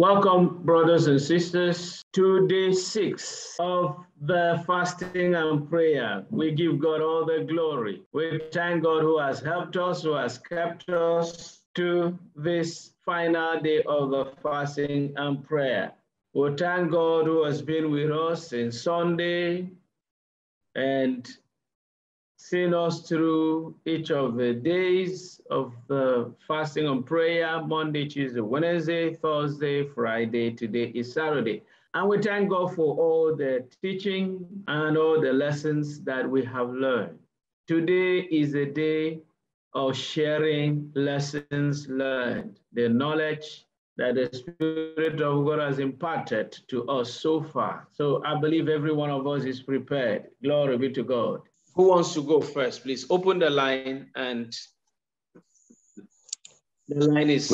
Welcome, brothers and sisters, to day 6 of the fasting and prayer. We give God all the glory. We thank God who has helped us, who has kept us to this final day of the fasting and prayer. We thank God who has been with us since Sunday and seen us through each of the days of the fasting and prayer, Monday, Tuesday, Wednesday, Thursday, Friday. Today is Saturday. And we thank God for all the teaching and all the lessons that we have learned. Today is a day of sharing lessons learned, the knowledge that the Spirit of God has imparted to us so far. So I believe every one of us is prepared. Glory be to God. Who wants to go first, please? Open the line, and the line is...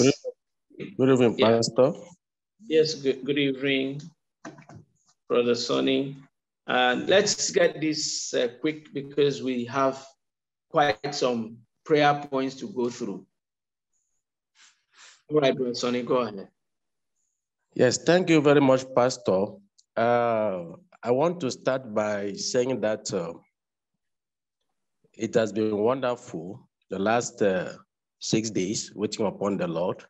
Good evening, Pastor. Yes, good evening, Brother Sonny. And let's get this quick because we have quite some prayer points to go through. All right, Brother Sonny, go ahead. Yes, thank you very much, Pastor. I want to start by saying that it has been wonderful the last 6 days waiting upon the Lord.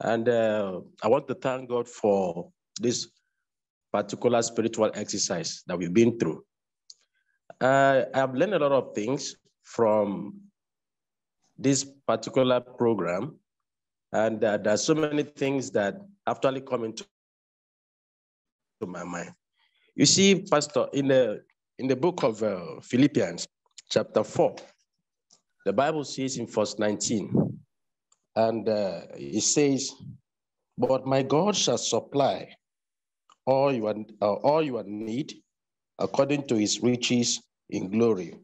And I want to thank God for this particular spiritual exercise that we've been through. I have learned a lot of things from this particular program. And there are so many things that actually come into my mind. You see, Pastor, in the book of Philippians, chapter 4, the Bible says in verse 19, and it says, "But my God shall supply all your need according to his riches in glory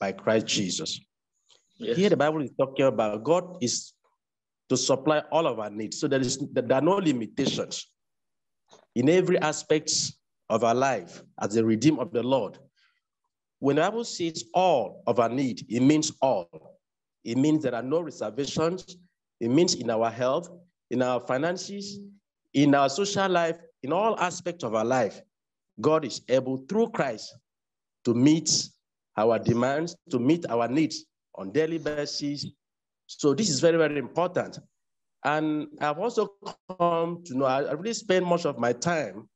by Christ Jesus." Yes. Here the Bible is talking about God is to supply all of our needs. So there are no limitations in every aspect of our life as the redeemed of the Lord. When the Bible says all of our need, it means all. It means there are no reservations. It means in our health, in our finances, in our social life, in all aspects of our life, God is able through Christ to meet our demands, to meet our needs on a daily basis. So this is very, very important. And I've also come to know, I really spend much of my time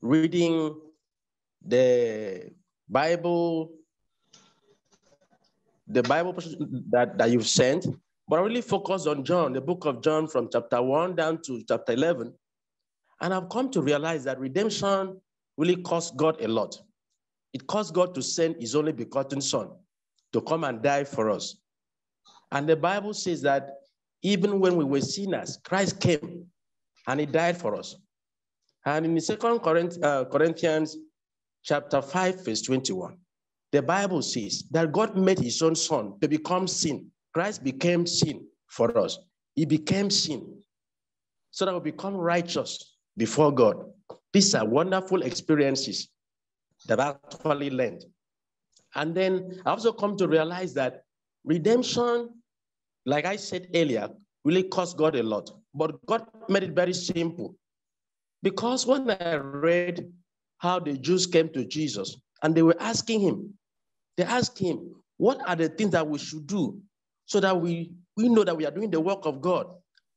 reading the Bible, the Bible that you've sent, but I really focus on John, the book of John from chapter 1 down to chapter 11. And I've come to realize that redemption really cost God a lot. It cost God to send his only begotten son to come and die for us. And the Bible says that even when we were sinners, Christ came and he died for us. And in the 2 Corinthians, chapter 5, verse 21, the Bible says that God made his own son to become sin. Christ became sin for us. He became sin so that we become righteous before God. These are wonderful experiences that I actually learned. And then I also come to realize that redemption, like I said earlier, really cost God a lot. But God made it very simple. Because when I read how the Jews came to Jesus, and they were asking him, what are the things that we should do so that we know that we are doing the work of God?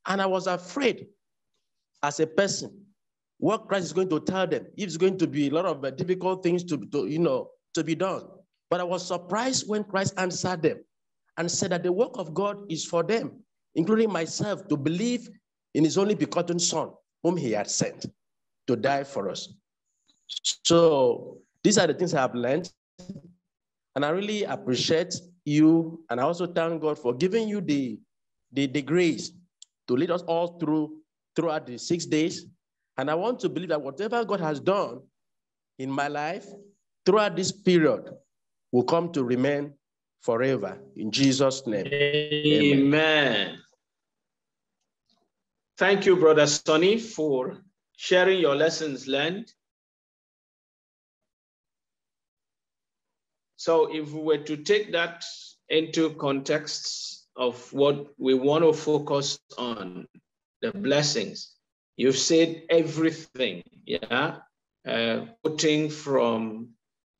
And I was afraid as a person, what Christ is going to tell them. It's going to be a lot of difficult things to be done. But I was surprised when Christ answered them and said that the work of God is for them, including myself, to believe in his only begotten son, whom he had sent to die for us. So these are the things I have learned, and I really appreciate you, and I also thank God for giving you the grace to lead us all throughout the 6 days. And I want to believe that whatever God has done in my life throughout this period will come to remain forever. In Jesus' name. Amen. Thank you, Brother Sonny, for sharing your lessons learned. So if we were to take that into context of what we want to focus on, the blessings, You've said everything, yeah? Quoting from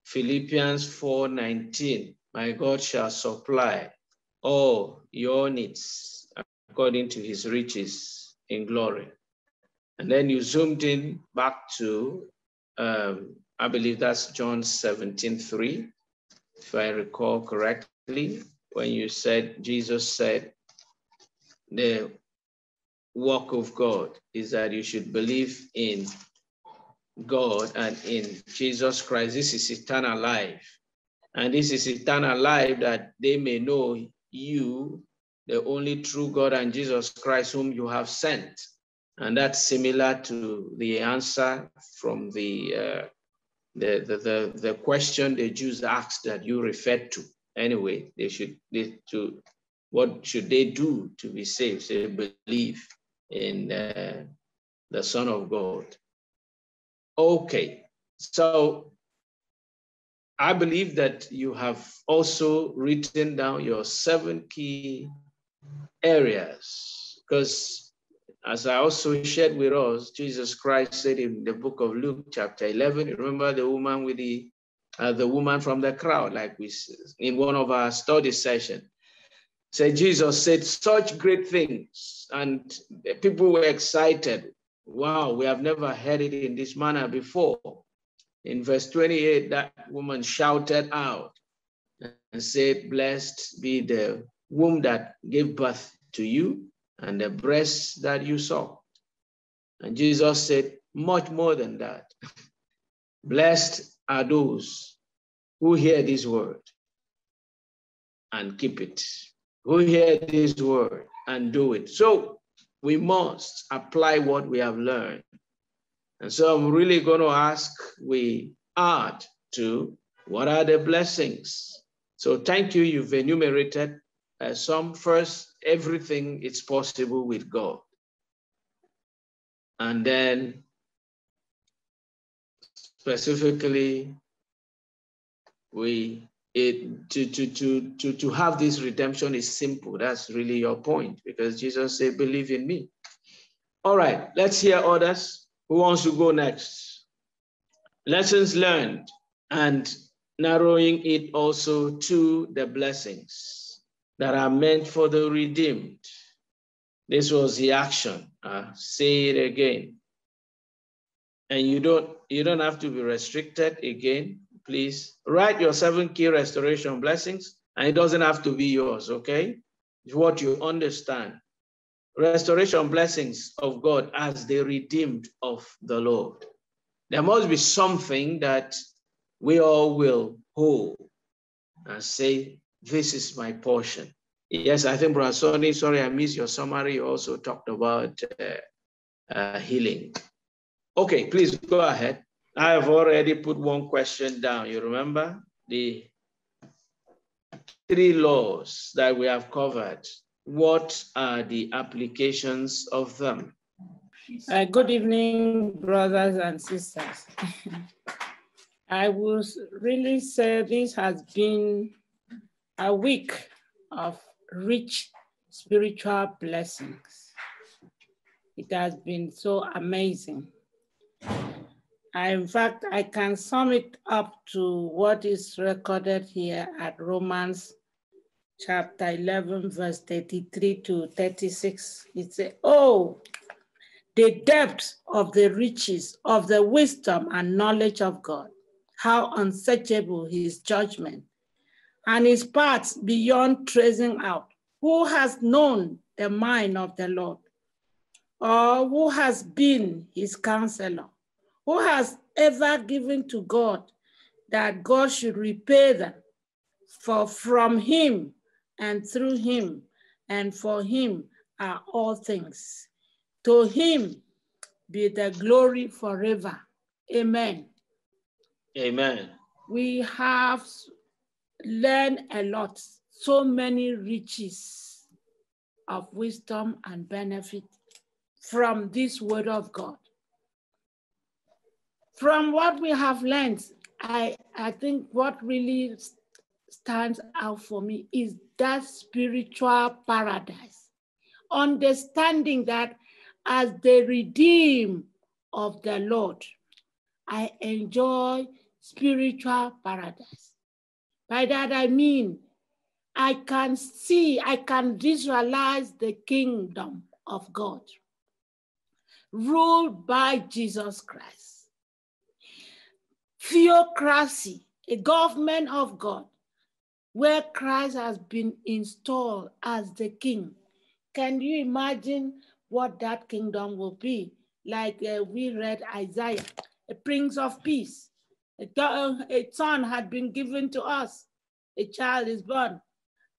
Philippians 4:19, my God shall supply all your needs according to his riches in glory. And then you zoomed in back to, I believe that's John 17:3, if I recall correctly, when you said, Jesus said, the work of God is that you should believe in God and in Jesus Christ. This is eternal life. And this is eternal life, that they may know you, the only true God, and Jesus Christ, whom you have sent. And that's similar to the answer from the question the Jews asked that you referred to. Anyway, what should they do to be saved? They believe in the Son of God. Okay, so I believe that you have also written down your 7 key areas, because as I also shared with us, Jesus Christ said in the book of Luke chapter 11, remember the woman with the woman from the crowd, like we in one of our study sessions. So Jesus said such great things, and people were excited. Wow, we have never heard it in this manner before. In verse 28, that woman shouted out and said, blessed be the womb that gave birth to you and the breasts that you saw. And Jesus said much more than that. Blessed are those who hear this word and keep it. Who hear this word and do it. So we must apply what we have learned. And so I'm really going to ask we add to what are the blessings. So thank you, you've enumerated some. First, everything is possible with God. And then specifically, to have this redemption is simple. That's really your point, because Jesus said, believe in me. All right, let's hear others. Who wants to go next? Lessons learned and narrowing it also to the blessings that are meant for the redeemed. This was the action. Say it again. And you don't have to be restricted again. Please write your 7 key restoration blessings, and it doesn't have to be yours, okay? It's what you understand. Restoration blessings of God as the redeemed of the Lord. There must be something that we all will hold and say, this is my portion. Yes, I think, Brother Sonny, sorry, I missed your summary. You also talked about healing. Okay, please go ahead. I have already put one question down. You remember the 3 laws that we have covered. What are the applications of them? Good evening, brothers and sisters. I would really say this has been a week of rich spiritual blessings. It has been so amazing. In fact, I can sum it up to what is recorded here at Romans chapter 11, verse 33 to 36. It says, oh, the depth of the riches of the wisdom and knowledge of God, how unsearchable his judgment, and his paths beyond tracing out. Who has known the mind of the Lord? Or who has been his counselor? Who has ever given to God that God should repay them? For from him and through him and for him are all things. To him be the glory forever. Amen. Amen. We have learned a lot, so many riches of wisdom and benefit from this word of God. From what we have learned, I think what really stands out for me is that spiritual paradise. Understanding that as the redeemed of the Lord. I enjoy spiritual paradise. By that I mean, I can see, I can visualize the kingdom of God, ruled by Jesus Christ. Theocracy, a government of God, where Christ has been installed as the king. Can you imagine what that kingdom will be? Like we read Isaiah, a prince of peace. A son had been given to us. A child is born.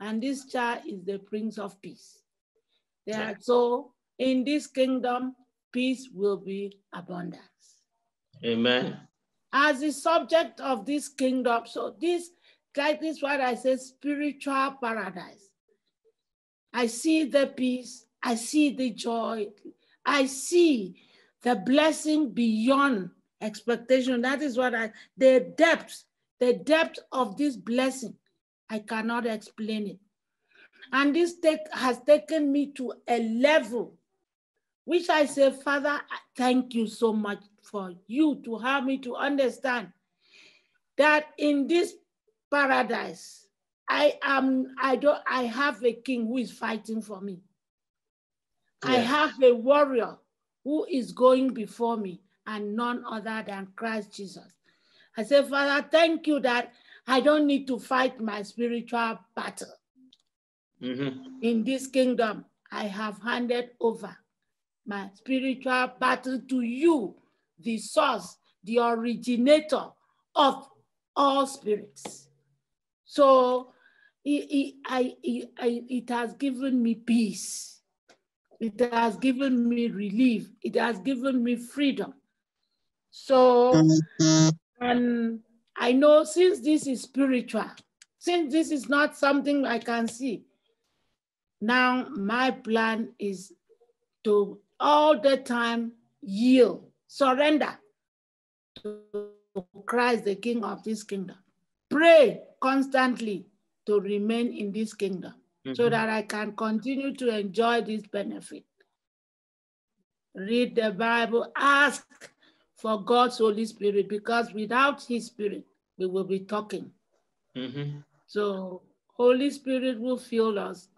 And this child is the prince of peace. So in this kingdom, peace will be abundance. Amen. As the subject of this kingdom, so this, like this, what I say, spiritual paradise. I see the peace. I see the joy. I see the blessing beyond expectation. That is what I, the depth of this blessing, I cannot explain it. And this has taken me to a level which I say, Father, thank you so much for you to help me to understand that in this paradise, I have a king who is fighting for me. Yeah. I have a warrior who is going before me, and none other than Christ Jesus. I say, Father, thank you that I don't need to fight my spiritual battle. Mm-hmm. In this kingdom, I have handed over my spiritual battle to you, the source, the originator of all spirits. So it has given me peace. It has given me relief. It has given me freedom. So, and I know since this is spiritual, since this is not something I can see, now my plan is to all the time yield, surrender to Christ, the King of this kingdom. Pray constantly to remain in this kingdom. Mm-hmm. So that I can continue to enjoy this benefit. Read the Bible, ask for God's Holy Spirit, because without His Spirit, we will be talking. Mm-hmm. So Holy Spirit will fill us.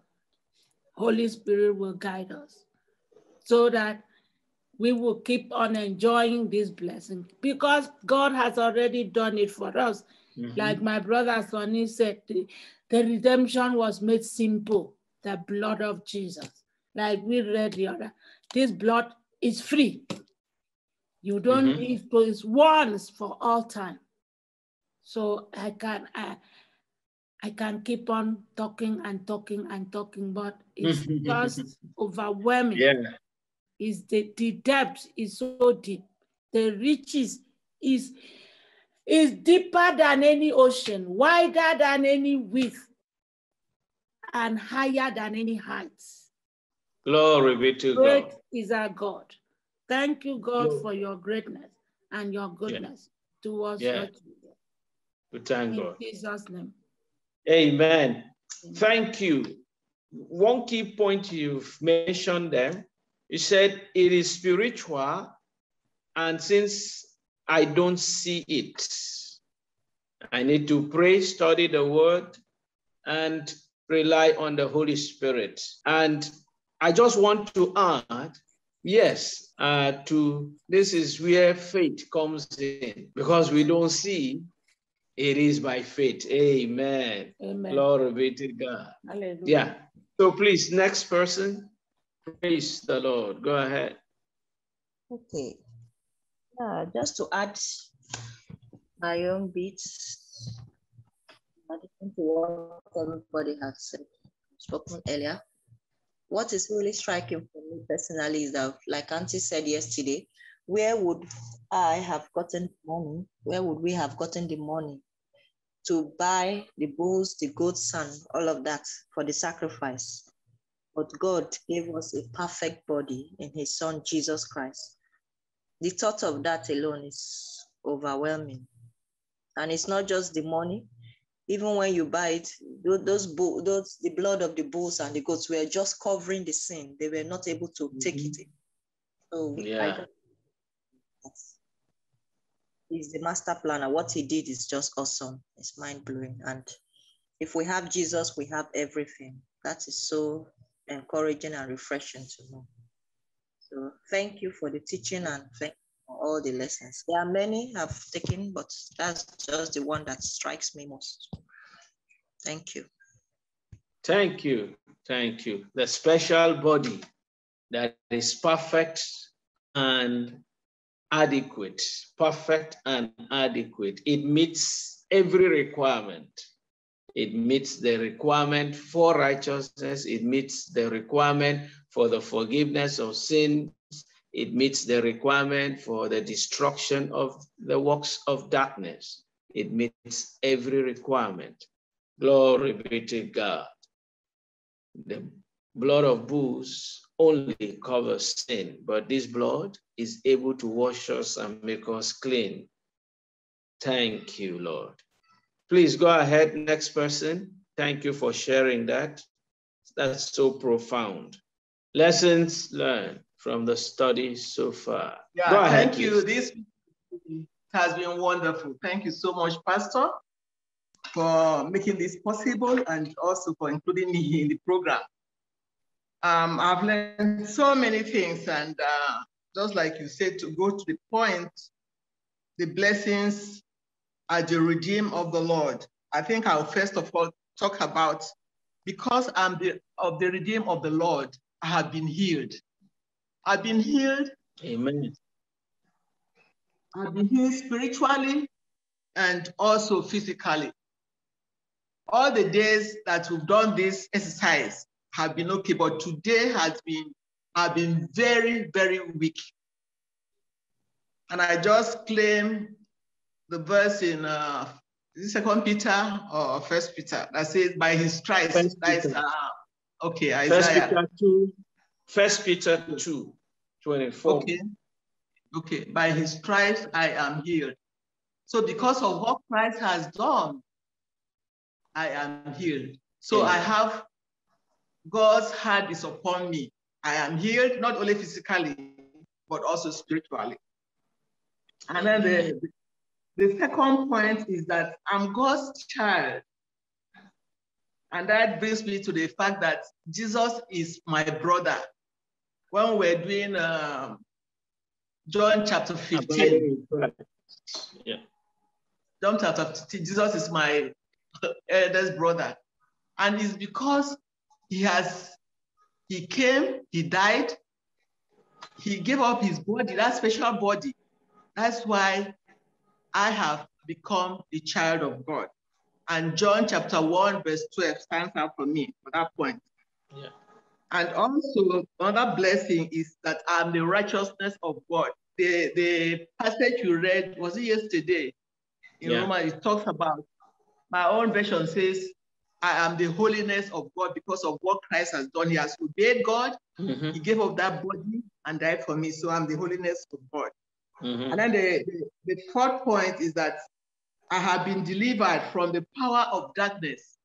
Holy Spirit will guide us so that we will keep on enjoying this blessing, because God has already done it for us. Mm-hmm. Like my brother Sonny said, the redemption was made simple, the blood of Jesus. Like we read the other, this blood is free. You don't need to, it's once for all time. So I can keep on talking, but it's just overwhelming. Yeah. Is the depth is so deep. The riches is deeper than any ocean, wider than any width, and higher than any heights. Glory be to God. Great is our God. Thank you, God, for your greatness and your goodness towards your children. We thank God. In Jesus' name. Amen. Thank you. One key point you've mentioned there, you said it is spiritual, and since I don't see it, I need to pray, study the word, and rely on the Holy Spirit. And I just want to add, this is where faith comes in, because we don't see, it is by faith. Amen. Amen. Glory be to God. Hallelujah. Yeah. So please, next person, praise the Lord. Go ahead. Okay. Just to add my own bits, in addition to what everybody has said, spoken earlier, what is really striking for me personally is that, like Auntie said yesterday, where would we have gotten the money to buy the bulls, the goats, and all of that for the sacrifice? But God gave us a perfect body in His Son, Jesus Christ. The thought of that alone is overwhelming. And it's not just the money. Even when you buy it, the blood of the bulls and the goats were just covering the sin. They were not able to take it in. So yeah. I don't, he's the master planner. What he did is just awesome. It's mind-blowing. And if we have Jesus, we have everything. That is so encouraging and refreshing to know. So thank you for the teaching and thank you for all the lessons. There are many I've taken, but that's just the one that strikes me most. Thank you. Thank you. Thank you. The special body that is perfect and adequate. Perfect and adequate. It meets every requirement. It meets the requirement for righteousness. It meets the requirement for the forgiveness of sins. It meets the requirement for the destruction of the works of darkness. It meets every requirement. Glory be to God. The blood of bulls only covers sin, but this blood is able to wash us and make us clean. Thank you, Lord. Please go ahead, next person. Thank you for sharing that. That's so profound. Lessons learned from the study so far. Yeah, go ahead, thank you. Please. This has been wonderful. Thank you so much, Pastor, for making this possible and also for including me in the program. I've learned so many things, and just like you said, to go to the point, the blessings at the regime of the Lord. I think I'll first of all talk about, because I'm of the regime of the Lord, I have been healed. I've been healed. Amen. I've been healed spiritually and also physically. All the days that we've done this exercise have been okay, but today has been, I've been very, very weak. And I just claim the verse in 2 Peter or 1 Peter that says, by his stripes, that is, okay, Isaiah. 1 Peter 2:24. Okay, by his stripes I am healed. So because of what Christ has done, I am healed. So amen. I have, God's hand is upon me. I am healed, not only physically, but also spiritually. And then the second point is that I'm God's child. And that brings me to the fact that Jesus is my brother. When we're doing John chapter 15. Yeah. John chapter 15, Jesus is my eldest brother. And it's because he came, he died, he gave up his body, that special body. That's why I have become a child of God. And John chapter 1:12 stands out for me for that point. Yeah. And also another blessing is that I'm the righteousness of God. The passage you read, was it yesterday? In Romans, it talks about, my own version says, I am the holiness of God because of what Christ has done. He has obeyed God. Mm-hmm. He gave up that body and died for me. So I'm the holiness of God. Mm-hmm. And then the fourth point is that I have been delivered from the power of darkness.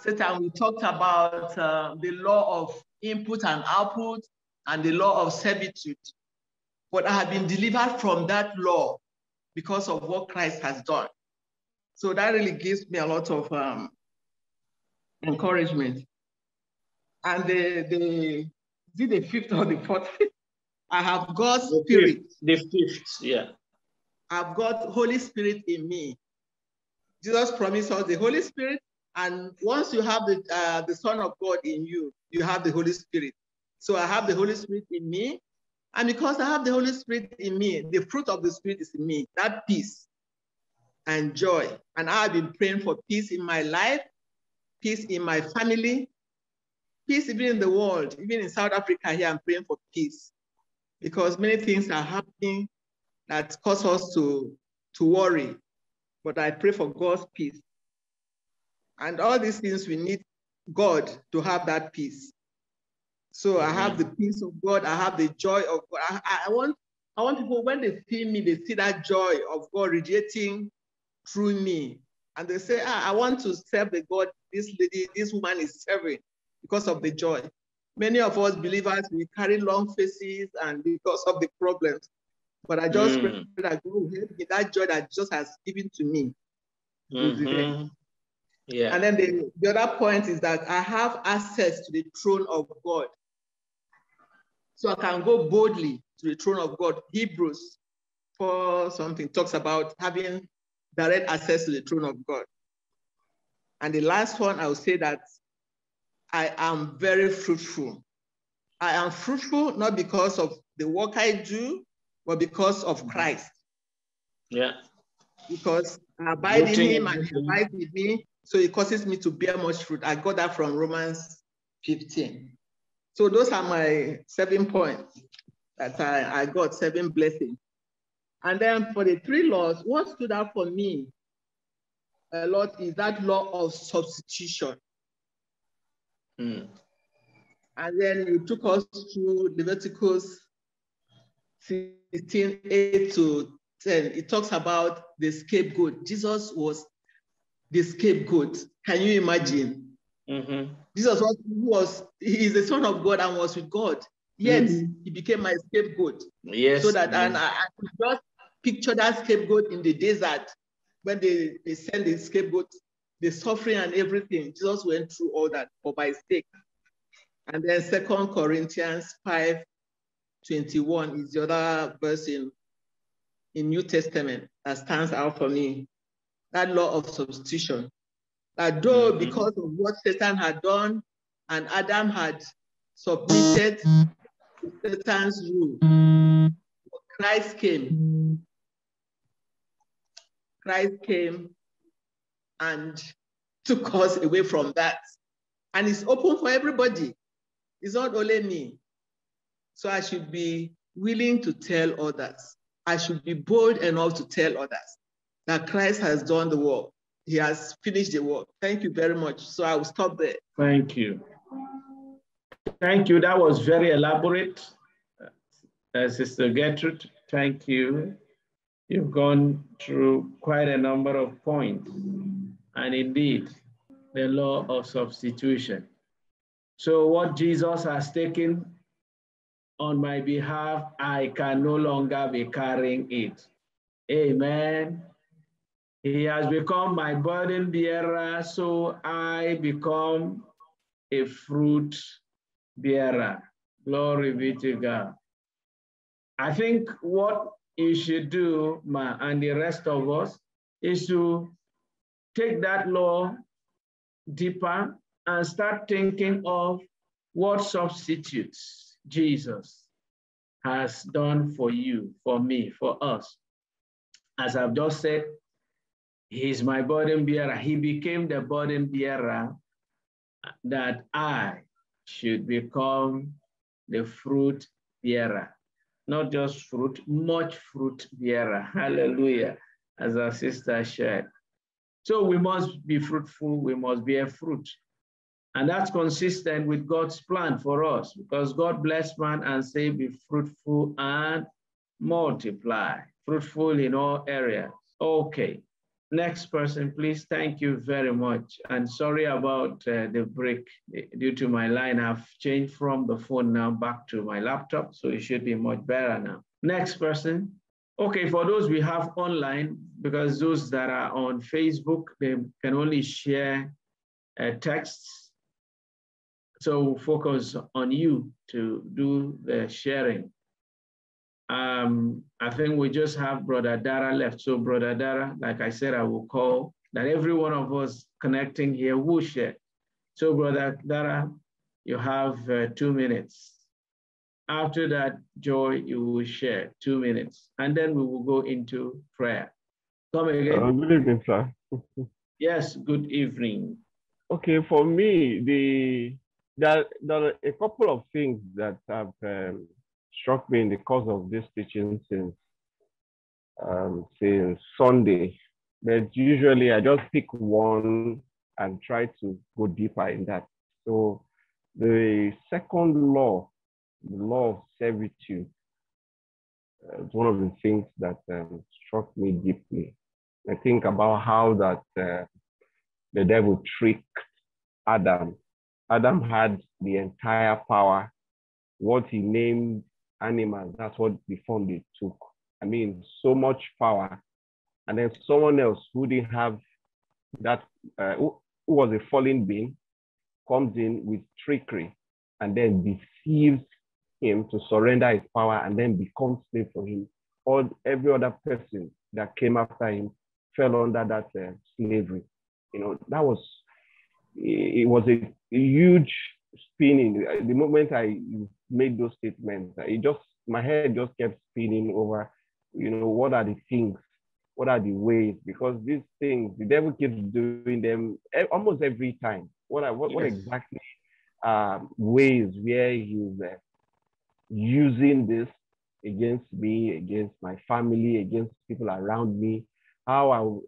Satan, we talked about the law of input and output and the law of servitude. But I have been delivered from that law because of what Christ has done. So that really gives me a lot of encouragement. And the fifth or the fourth? I have God's Spirit. The fifth, yeah. I've got Holy Spirit in me. Jesus promised us the Holy Spirit, and once you have the Son of God in you, you have the Holy Spirit. So I have the Holy Spirit in me, and because I have the Holy Spirit in me, the fruit of the Spirit is in me, that peace and joy. And I've been praying for peace in my life, peace in my family, peace even in the world, even in South Africa here, I'm praying for peace. Because many things are happening that cause us to worry. But I pray for God's peace. And all these things, we need God to have that peace. So I have the peace of God. I have the joy of God. I want people, when they see me, they see that joy of God radiating through me. And they say, I want to serve the God this lady, this woman is serving because of the joy. Many of us believers, we carry long faces and because of the problems. But I just pray that God will help me. That joy that Jesus has given to me. Yeah. And then the other point is that I have access to the throne of God. So I can go boldly to the throne of God. Hebrews 4 something talks about having direct access to the throne of God. And the last one, I will say that I am very fruitful. I am fruitful not because of the work I do, but because of Christ. Yeah. Because I abide in him and he abides with me, so it causes me to bear much fruit. I got that from Romans 15. So those are my 7 points that I got, 7 blessings. And then for the 3 laws, what stood out for me a lot is that law of substitution. And then you took us to Leviticus 16, 8 to 10. It talks about the scapegoat. Jesus was the scapegoat. Can you imagine? Jesus he is the Son of God and was with God. Yet he became my scapegoat. Yes. So that and I could just picture that scapegoat in the desert when they send the scapegoat, the suffering and everything. Jesus went through all that for my sake. And then 2 Corinthians 5:21 is the other verse in New Testament that stands out for me. That law of substitution. That though because of what Satan had done and Adam had submitted to Satan's rule, Christ came. Christ came and took us away from that. And it's open for everybody. It's not only me. So I should be willing to tell others. I should be bold enough to tell others that Christ has done the work. He has finished the work. Thank you very much. So I will stop there. Thank you. Thank you. That was very elaborate. Sister Gertrude, thank you. You've gone through quite a number of points. And indeed, the law of substitution. So what Jesus has taken on my behalf, I can no longer be carrying it. Amen. He has become my burden bearer, so I become a fruit bearer. Glory be to God. I think what you should do, Ma, and the rest of us, is to take that law deeper and start thinking of what substitutes Jesus has done for you, for me, for us. As I've just said, he's my burden bearer. He became the burden bearer that I should become the fruit bearer. Not just fruit, much fruit bearer. Hallelujah, as our sister shared. So we must be fruitful, we must bear fruit. And that's consistent with God's plan for us, because God blessed man and said, be fruitful and multiply. Fruitful in all areas. Okay, next person, please. Thank you very much. And sorry about the break due to my line. I've changed from the phone now back to my laptop, so it should be much better now. Next person. Okay, for those we have online, because those that are on Facebook, they can only share texts. So focus on you to do the sharing. I think we just have Brother Dara left. So Brother Dara, like I said, I will call that every one of us connecting here will share. So Brother Dara, you have 2 minutes. After that, Joy, you will share 2 minutes, and then we will go into prayer. Come again. Good evening, sir. Yes, good evening. Okay, for me, there are a couple of things that have struck me in the course of this teaching since Sunday. But usually, I just pick one and try to go deeper in that. So the second law, the law of servitude, is one of the things that struck me deeply. I think about how that the devil tricked Adam Adam had the entire power. What he named animals, that's what the form they took. I mean, so much power. And then someone else who didn't have that, who was a fallen being, comes in with trickery and then deceives him to surrender his power and then becomes slave for him. All every other person that came after him fell under that slavery. You know, that was, it was a huge spinning. The moment I made those statements, it just, my head just kept spinning over, you know, what are the things? What are the ways? Because these things, the devil keeps doing them almost every time. What exactly ways where he's using this against me, against my family, against people around me? How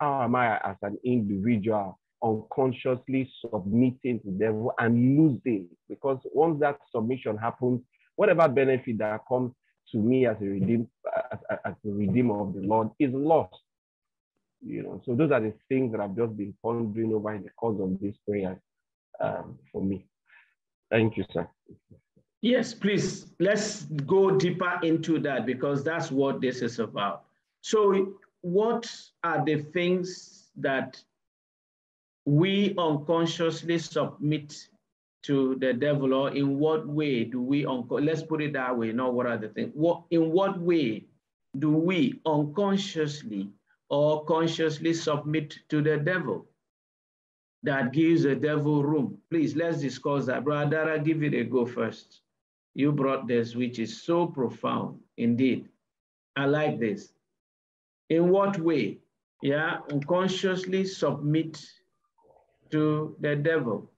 am I as an individual unconsciously submitting to the devil and losing? Because once that submission happens, whatever benefit that comes to me as a redeemer of the Lord is lost. You know, so those are the things that I've just been pondering over in the course of this prayer for me. Thank you, sir. Yes, please, let's go deeper into that, because that's what this is about. So what are the things that we unconsciously submit to the devil, or in what way do we, let's put it that way, not what are the things, in what way do we unconsciously or consciously submit to the devil that gives the devil room? Please, let's discuss that. Brother Dara, give it a go first. You brought this, which is so profound indeed. I like this. In what way, yeah, unconsciously submit to the devil?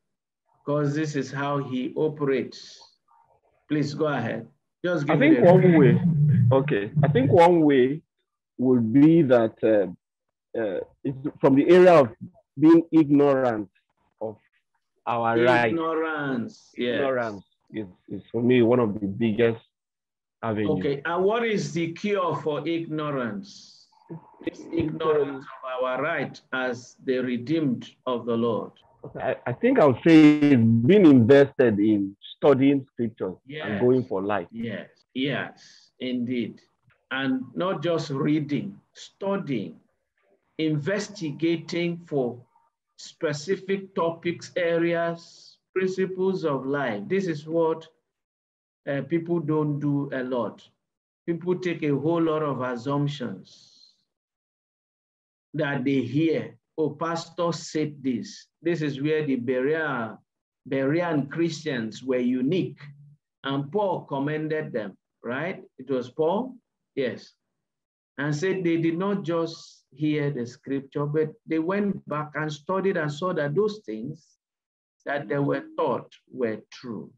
Because this is how he operates. Please go ahead. Just give me one way. Okay, I think one way would be that it's from the area of being ignorant of our rights. Ignorance, yes. Ignorance is for me one of the biggest avenues. Okay, and what is the cure for ignorance? It's ignorance of our right as the redeemed of the Lord. I think I'll say being invested in studying scriptures, yes, and going for life. Yes, yes, indeed. And not just reading, studying, investigating for specific topics, areas, principles of life. This is what people don't do a lot. People take a whole lot of assumptions that they hear. Oh, pastor said this. This is where the Berean Christians were unique, and Paul commended them, right? It was Paul, yes, and said they did not just hear the scripture, but they went back and studied and saw that those things that they were taught were true.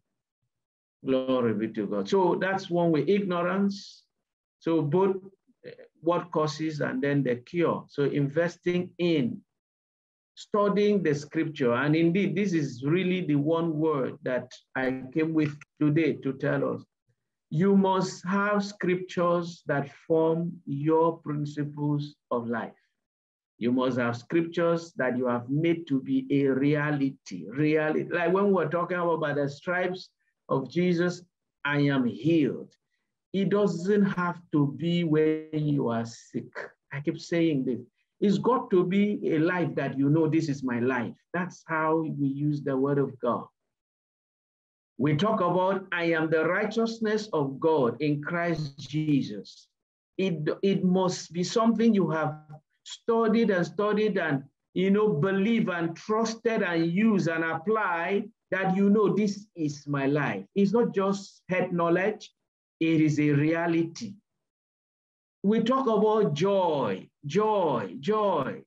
Glory be to God. So that's one way, ignorance. So both what causes and then the cure. So investing in studying the scripture. And indeed, this is really the one word that I came with today to tell us. You must have scriptures that form your principles of life. You must have scriptures that you have made to be a reality. Reality. Like when we were talking about the stripes of Jesus, I am healed. It doesn't have to be when you are sick. I keep saying this. It's got to be a life that you know this is my life. That's how we use the word of God. We talk about, I am the righteousness of God in Christ Jesus. It must be something you have studied and, you know, believe and trusted and use and apply that you know this is my life. It's not just head knowledge. It is a reality. We talk about joy, joy, joy.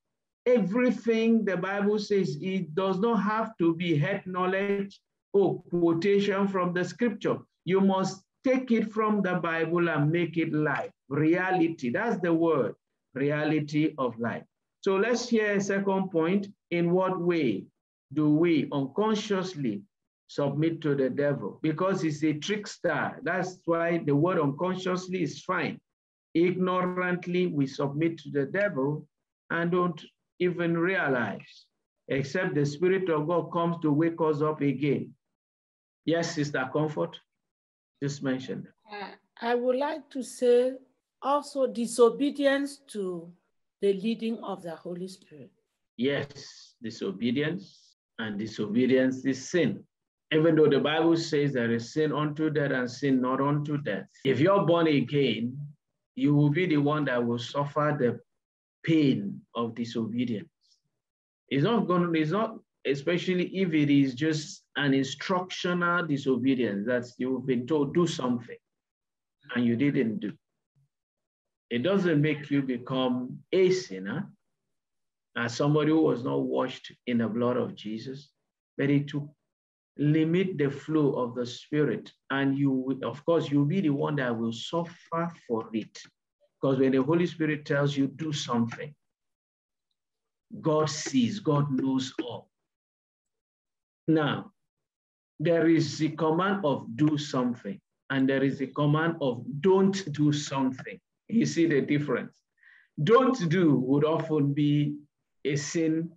Everything the Bible says, it does not have to be head knowledge or quotation from the scripture. You must take it from the Bible and make it life, reality. That's the word, reality of life. So let's hear a second point. In what way do we unconsciously submit to the devil? Because he's a trickster. That's why the word unconsciously is fine. Ignorantly, we submit to the devil and don't even realize except the Spirit of God comes to wake us up again. Yes, Sister Comfort, just mentioned. I would like to say also disobedience to the leading of the Holy Spirit. Yes, disobedience, and disobedience is sin. Even though the Bible says there is sin unto death and sin not unto death. If you're born again, you will be the one that will suffer the pain of disobedience. It's not, especially if it is just an instructional disobedience that you've been told do something and you didn't do. It doesn't make you become a sinner, as somebody who was not washed in the blood of Jesus, but it took limit the flow of the Spirit, and you'll be the one that will suffer for it. Because when the Holy Spirit tells you do something, God sees, God knows all. Now, there is the command of do something, and there is the command of don't do something. You see the difference. Don't do would often be a sin.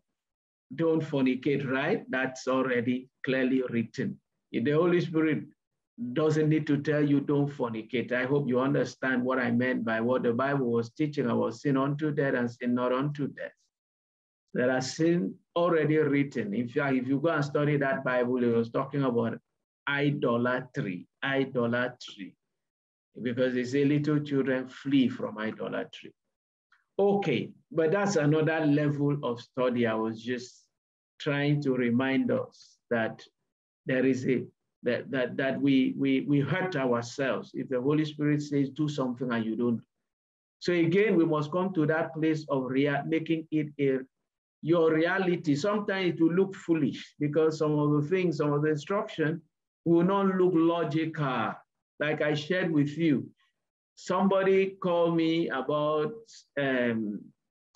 Don't fornicate, right? That's already clearly written. If the Holy Spirit doesn't need to tell you don't fornicate. I hope you understand what I meant by what the Bible was teaching about sin unto death and sin not unto death. There are sin already written. In fact, if you go and study that Bible, it was talking about idolatry, because they say little children flee from idolatry. Okay, but that's another level of study. I was just trying to remind us that there is we hurt ourselves if the Holy Spirit says do something and you don't. So again, we must come to that place of making it your reality. Sometimes it will look foolish because some of the instruction will not look logical. Like I shared with you, somebody called me about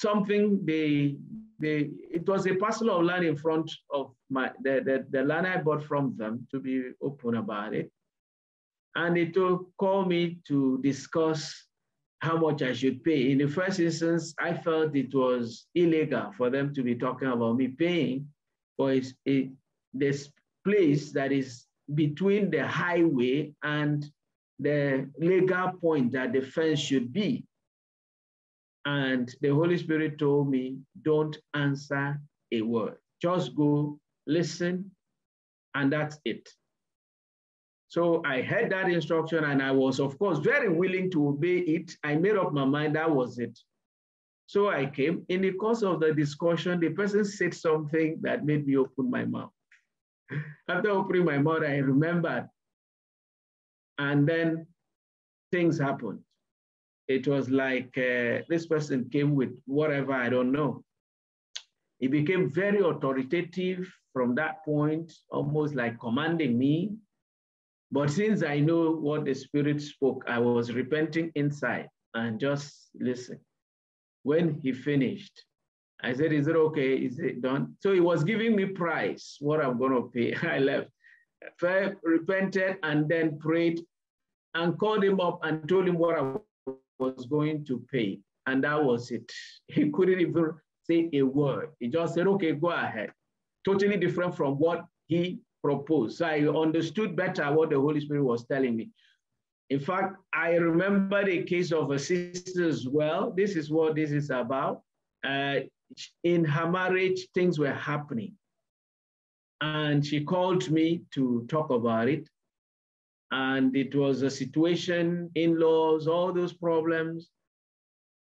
something. It was a parcel of land in front of the land I bought from them, to be open about it. And they called me to discuss how much I should pay. In the first instance, I felt it was illegal for them to be talking about me paying for this place that is between the highway and the legal point that the fence should be. And the Holy Spirit told me, don't answer a word. Just go, listen, and that's it. So I heard that instruction and I was, of course, very willing to obey it. I made up my mind, that was it. So I came. In the course of the discussion, the person said something that made me open my mouth. After opening my mouth, I remembered. And then things happened. It was like this person came with whatever, I don't know. He became very authoritative from that point, almost like commanding me. But since I know what the Spirit spoke, I was repenting inside and just listen. When he finished, I said, is it okay? Is it done? So he was giving me price, what I'm going to pay. I left. I repented and then prayed and called him up and told him what I was going to pay. And that was it. He couldn't even say a word. He just said, okay, go ahead. Totally different from what he proposed. So I understood better what the Holy Spirit was telling me. In fact, I remember the case of a sister as well. This is what this is about. In her marriage, things were happening. And she called me to talk about it. And it was a situation, in-laws, all those problems.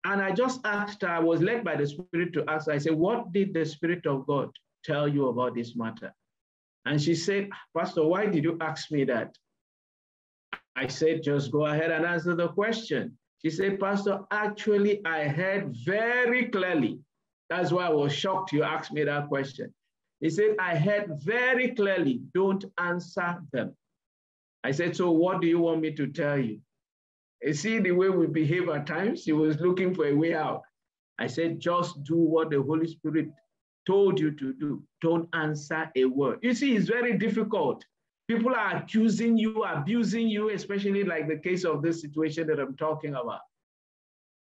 And I just asked her, I was led by the Spirit to ask her, I said, what did the Spirit of God tell you about this matter? And she said, Pastor, why did you ask me that? I said, just go ahead and answer the question. She said, Pastor, actually, I heard very clearly. That's why I was shocked you asked me that question. He said, I heard very clearly, don't answer them. I said, so what do you want me to tell you? You see the way we behave at times? He was looking for a way out. I said, just do what the Holy Spirit told you to do. Don't answer a word. You see, it's very difficult. People are accusing you, abusing you, especially like the case of this situation that I'm talking about.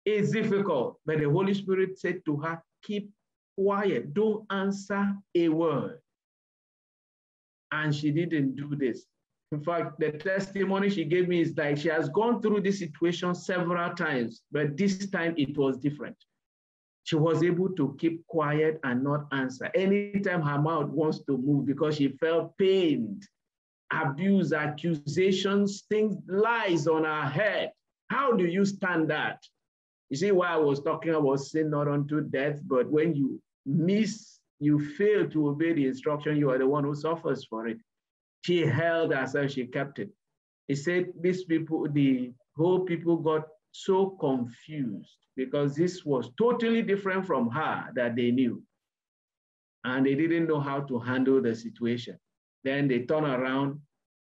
It's difficult. But the Holy Spirit said to her, keep quiet, don't answer a word. And she didn't do this. In fact, the testimony she gave me is like she has gone through this situation several times, but this time it was different. She was able to keep quiet and not answer. Anytime her mouth wants to move because she felt pained, abuse, accusations, things, lies on her head. How do you stand that? You see why I was talking about sin not unto death, but when you miss, you fail to obey the instruction, you are the one who suffers for it. She held herself, she kept it. He said these people, the whole people got so confused because this was totally different from her that they knew. And they didn't know how to handle the situation. Then they turned around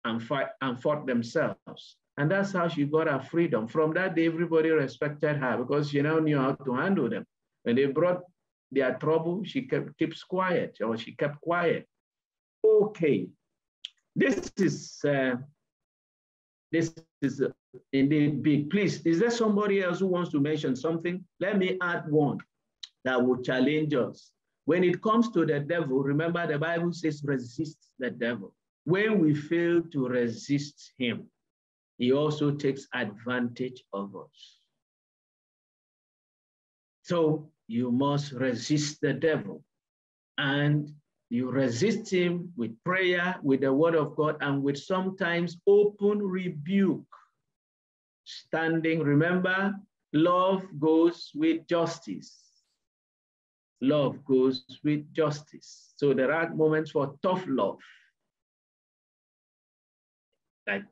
and fought themselves. And that's how she got her freedom. From that day, everybody respected her because she now knew how to handle them. When they brought their trouble, she kept quiet. Okay. This is indeed big. Please, is there somebody else who wants to mention something? Let me add one that will challenge us. When it comes to the devil, remember the Bible says resist the devil. When we fail to resist him, he also takes advantage of us. So you must resist the devil, and you resist him with prayer, with the word of God, and with sometimes open rebuke. Standing, remember, love goes with justice. Love goes with justice. So there are moments for tough love. Like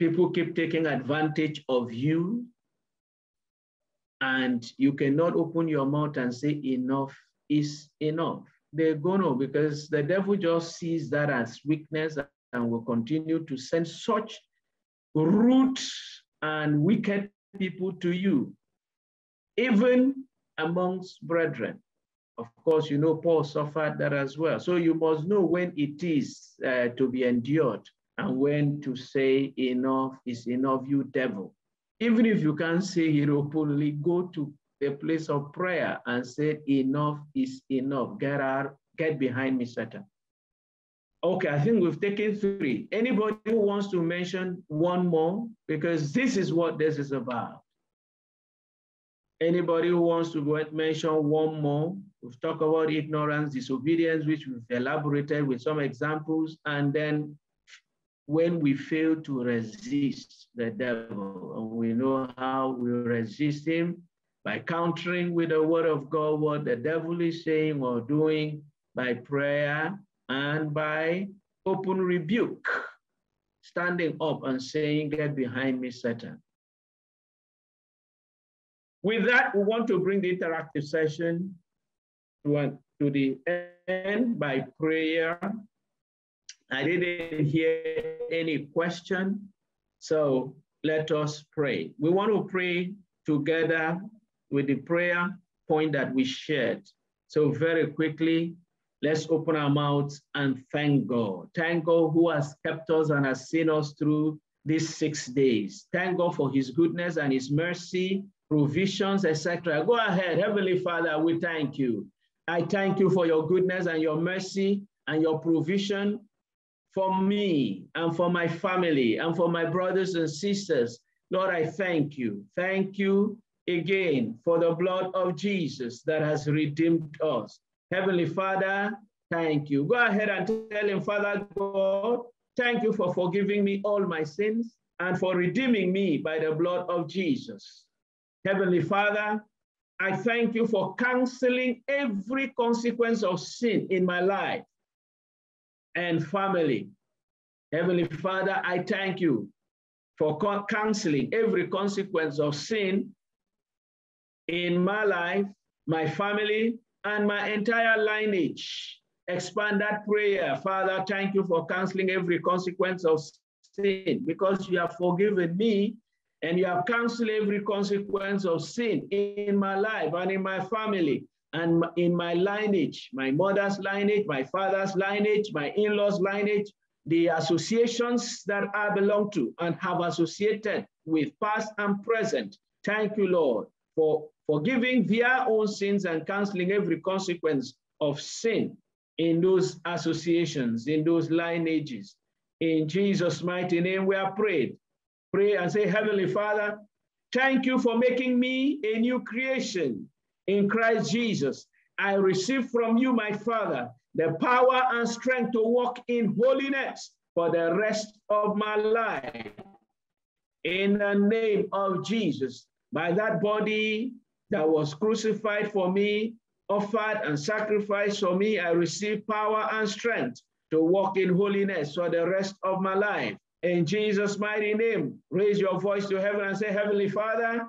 people keep taking advantage of you, and you cannot open your mouth and say enough is enough. They're going to, because the devil just sees that as weakness and will continue to send such rude and wicked people to you, even amongst brethren. Of course, you know, Paul suffered that as well. So you must know when it is to be endured and when to say enough is enough, you devil. Even if you can't say it openly, go to a place of prayer and said, enough is enough. Get behind me, Satan. Okay, I think we've taken three. Anybody who wants to mention one more? Because this is what this is about. Anybody who wants to mention one more? We've talked about ignorance, disobedience, which we've elaborated with some examples, and then when we fail to resist the devil, and we know how we resist him, by countering with the word of God what the devil is saying or doing, by prayer and by open rebuke, standing up and saying, get behind me, Satan. With that, we want to bring the interactive session to the end by prayer. I didn't hear any question, so let us pray. We want to pray together with the prayer point that we shared. So very quickly, let's open our mouths and thank God. Thank God who has kept us and has seen us through these 6 days. Thank God for his goodness and his mercy, provisions, etc. Go ahead, Heavenly Father, we thank you. I thank you for your goodness and your mercy and your provision for me and for my family and for my brothers and sisters. Lord, I thank you. Thank you again for the blood of Jesus that has redeemed us. Heavenly Father, thank you. Go ahead and tell him, Father God, thank you for forgiving me all my sins and for redeeming me by the blood of Jesus. Heavenly Father, I thank you for canceling every consequence of sin in my life and family. Heavenly Father, I thank you for canceling every consequence of sin in my life, my family, and my entire lineage. Expand that prayer. Father, thank you for canceling every consequence of sin because you have forgiven me and you have canceled every consequence of sin in my life and in my family and in my lineage, my mother's lineage, my father's lineage, my in-laws' lineage, the associations that I belong to and have associated with, past and present. Thank you, Lord, for forgiving their own sins and canceling every consequence of sin in those associations, in those lineages. In Jesus' mighty name, we are prayed. Pray and say, Heavenly Father, thank you for making me a new creation in Christ Jesus. I receive from you, my Father, the power and strength to walk in holiness for the rest of my life. In the name of Jesus, by that body that was crucified for me, offered and sacrificed for me, I receive power and strength to walk in holiness for the rest of my life. In Jesus' mighty name, raise your voice to heaven and say, Heavenly Father,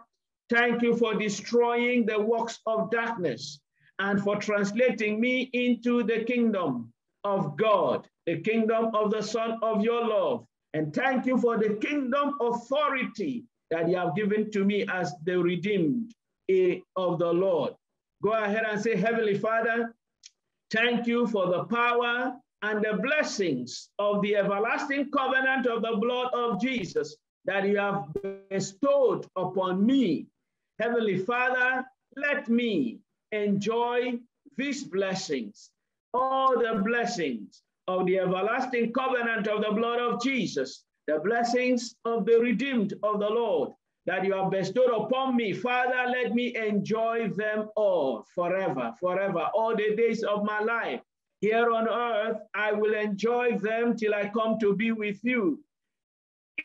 thank you for destroying the works of darkness and for translating me into the kingdom of God, the kingdom of the Son of your love. And thank you for the kingdom authority that you have given to me as the redeemed of the Lord. Go ahead and say, Heavenly Father, thank you for the power and the blessings of the everlasting covenant of the blood of Jesus that you have bestowed upon me. Heavenly Father, let me enjoy these blessings, all the blessings of the everlasting covenant of the blood of Jesus, the blessings of the redeemed of the Lord that you have bestowed upon me. Father, let me enjoy them all forever, forever, all the days of my life. Here on earth, I will enjoy them till I come to be with you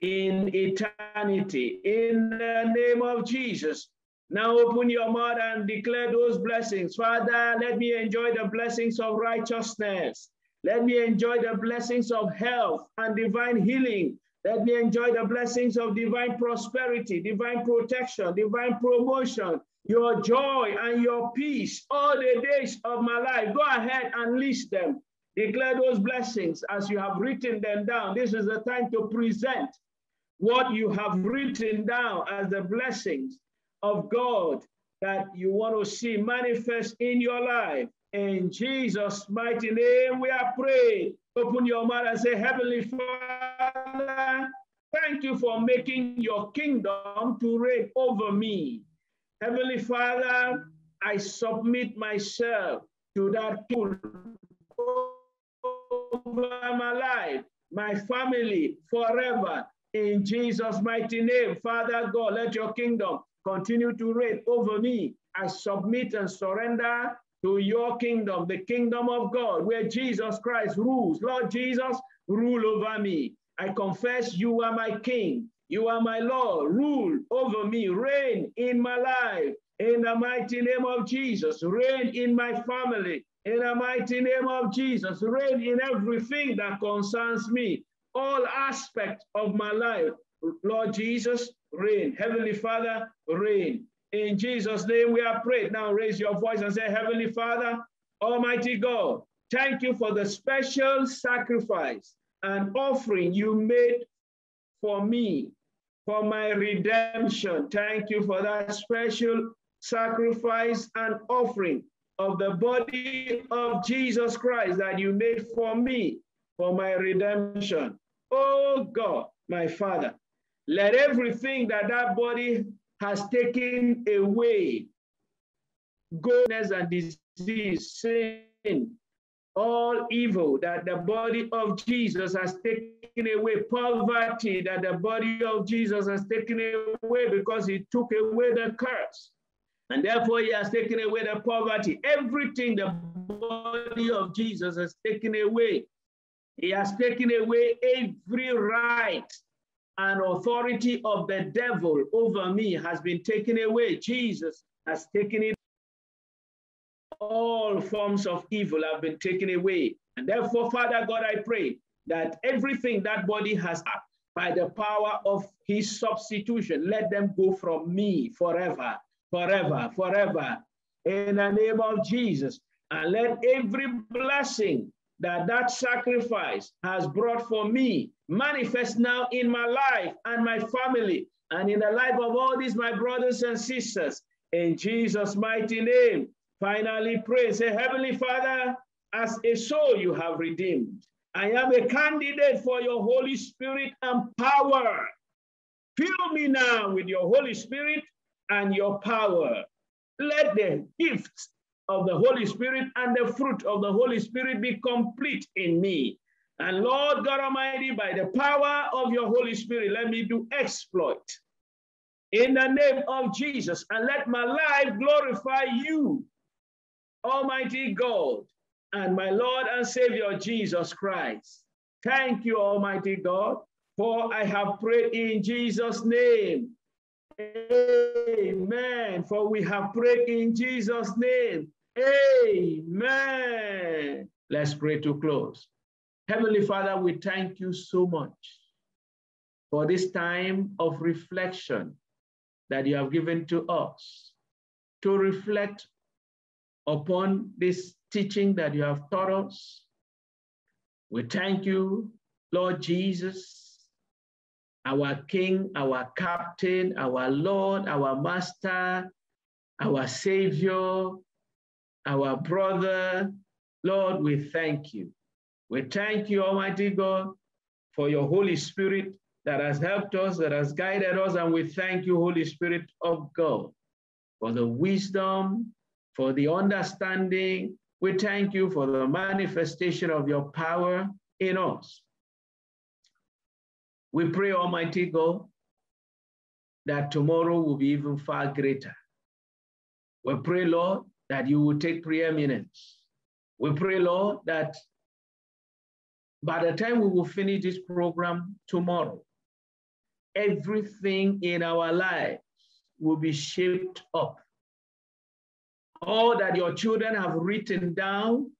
in eternity. In the name of Jesus. Now open your mouth and declare those blessings. Father, let me enjoy the blessings of righteousness. Let me enjoy the blessings of health and divine healing. Let me enjoy the blessings of divine prosperity, divine protection, divine promotion, your joy and your peace all the days of my life. Go ahead and list them. Declare those blessings as you have written them down. This is the time to present what you have written down as the blessings of God that you want to see manifest in your life. In Jesus' mighty name, we are praying. Open your mouth and say, Heavenly Father, thank you for making your kingdom to reign over me. Heavenly Father, I submit myself to that tool over my life, my family, forever. In Jesus' mighty name, Father God, let your kingdom continue to reign over me. I submit and surrender to your kingdom, the kingdom of God, where Jesus Christ rules. Lord Jesus, rule over me. I confess you are my King. You are my Lord. Rule over me. Reign in my life. In the mighty name of Jesus, reign in my family. In the mighty name of Jesus, reign in everything that concerns me. All aspects of my life. Lord Jesus, reign. Heavenly Father, reign. In Jesus' name we are prayed. Now raise your voice and say, Heavenly Father, Almighty God, thank you for the special sacrifice and offering you made for me, for my redemption. Thank you for that special sacrifice and offering of the body of Jesus Christ that you made for me, for my redemption. Oh God, my Father, let everything that body has taken away, goodness and disease, sin, all evil that the body of Jesus has taken away, poverty that the body of Jesus has taken away because he took away the curse. And therefore he has taken away the poverty. Everything the body of Jesus has taken away. He has taken away every right. And authority of the devil over me has been taken away. Jesus has taken it. All forms of evil have been taken away. And therefore, Father God, I pray that everything that body has had by the power of his substitution, let them go from me forever, forever, forever. In the name of Jesus. And let every blessing that sacrifice has brought for me manifest now in my life and my family and in the life of all these, my brothers and sisters. In Jesus' mighty name, finally pray. Say, Heavenly Father, as a soul you have redeemed, I am a candidate for your Holy Spirit and power. Fill me now with your Holy Spirit and your power. Let the gifts of the Holy Spirit and the fruit of the Holy Spirit be complete in me. And Lord God Almighty, by the power of your Holy Spirit, let me do exploit in the name of Jesus, and let my life glorify you, Almighty God, and my Lord and Savior, Jesus Christ. Thank you, Almighty God, for I have prayed in Jesus' name. Amen. For we have prayed in Jesus' name. Amen. Let's pray to close. Heavenly Father, we thank you so much for this time of reflection that you have given to us to reflect upon this teaching that you have taught us. We thank you, Lord Jesus, our King, our Captain, our Lord, our Master, our Savior, our brother. Lord, we thank you. We thank you, Almighty God, for your Holy Spirit that has helped us, that has guided us, and we thank you, Holy Spirit of God, for the wisdom, for the understanding. We thank you for the manifestation of your power in us. We pray, Almighty God, that tomorrow will be even far greater. We pray, Lord, that you will take preeminence. We pray, Lord, that by the time we will finish this program tomorrow, everything in our lives will be shaped up. All that your children have written down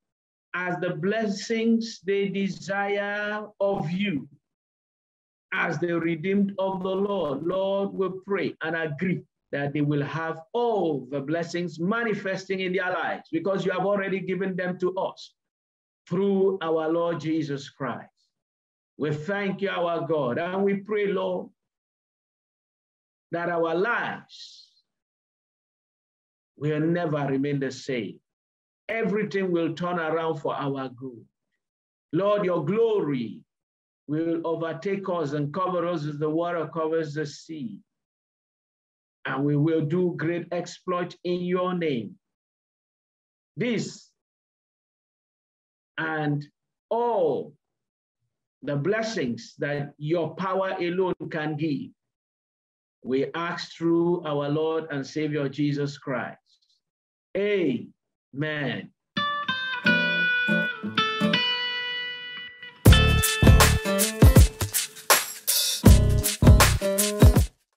as the blessings they desire of you, as the redeemed of the Lord. Lord, we pray and agree that they will have all the blessings manifesting in their lives, because you have already given them to us through our Lord Jesus Christ. We thank you, our God, and we pray, Lord, that our lives will never remain the same. Everything will turn around for our good. Lord, your glory will overtake us and cover us as the water covers the sea. And we will do great exploit in your name. This and all the blessings that your power alone can give, we ask through our Lord and Savior, Jesus Christ. Amen.